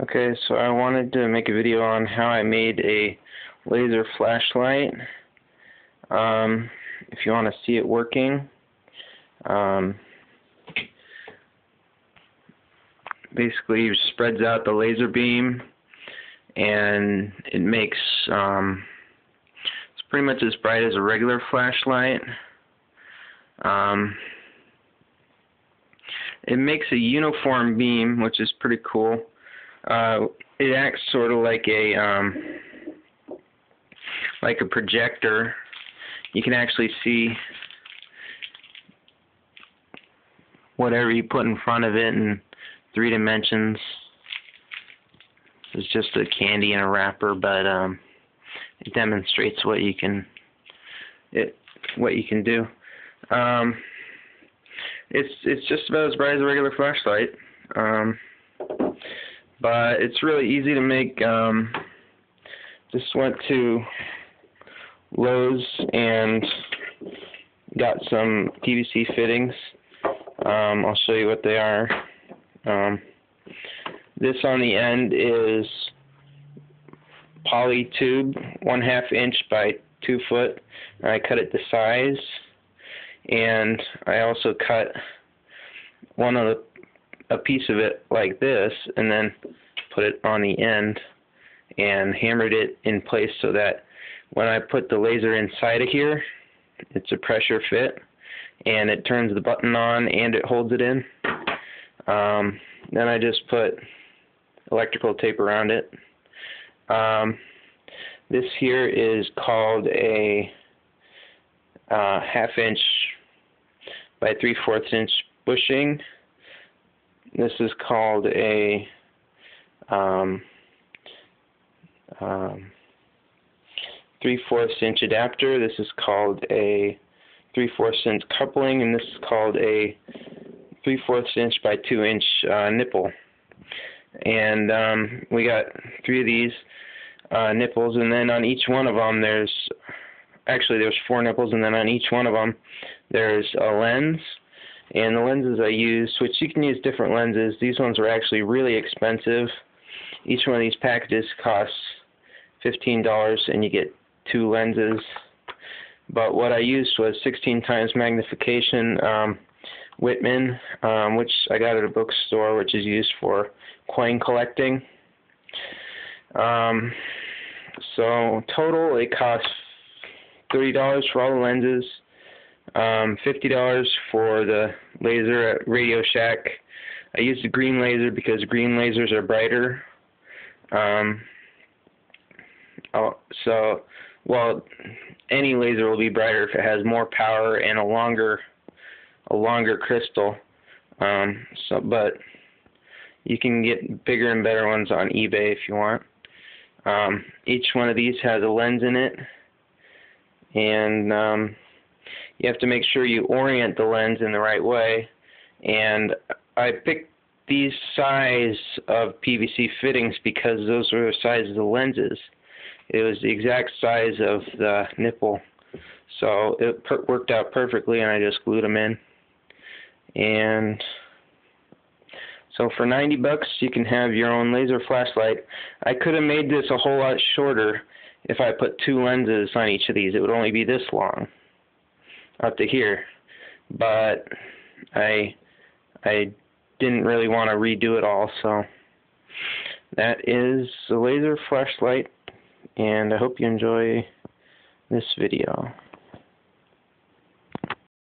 Okay, so I wanted to make a video on how I made a laser flashlight. If you want to see it working, basically it spreads out the laser beam and it makes it's pretty much as bright as a regular flashlight. It makes a uniform beam, which is pretty cool. It acts sort of like a projector. You can actually see whatever you put in front of it in 3 dimensions. It's just a candy in a wrapper, but it demonstrates what you can do. It's just about as bright as a regular flashlight, but it's really easy to make. Just went to Lowe's and got some PVC fittings. I'll show you what they are. This on the end is poly tube, 1/2 inch by 2 foot. I cut it to size, and I also cut a piece of it like this, and then put it on the end and hammered it in place so that when I put the laser inside of here, it's a pressure fit, and it turns the button on and it holds it in. Then I just put electrical tape around it. This here is called a 1/2 inch by 3/4 inch bushing. This is called a 3/4 inch adapter. This is called a 3/4 inch coupling, and this is called a 3/4 inch by 2 inch nipple. And we got 3 of these nipples, and then on each one of them there's 4 nipples, and then on each one of them there's a lens. And the lenses I used, which you can use different lenses, these ones were actually really expensive. Each one of these packages costs $15, and you get 2 lenses. But what I used was 16 times magnification Whitman, which I got at a bookstore, which is used for coin collecting. So total, it costs $30 for all the lenses, $50 for the laser at Radio Shack. I used the green laser because green lasers are brighter. Well, any laser will be brighter if it has more power and a longer crystal. But you can get bigger and better ones on eBay if you want. Each one of these has a lens in it, and you have to make sure you orient the lens in the right way. And I picked these size of PVC fittings because those were the size of the lenses. It was the exact size of the nipple, so it worked out perfectly, and I just glued them in. And so for $90 you can have your own laser flashlight. I could have made this a whole lot shorter if I put 2 lenses on each of these. It would only be this long up to here, but I didn't really want to redo it all. So that is the laser flashlight, and I hope you enjoy this video.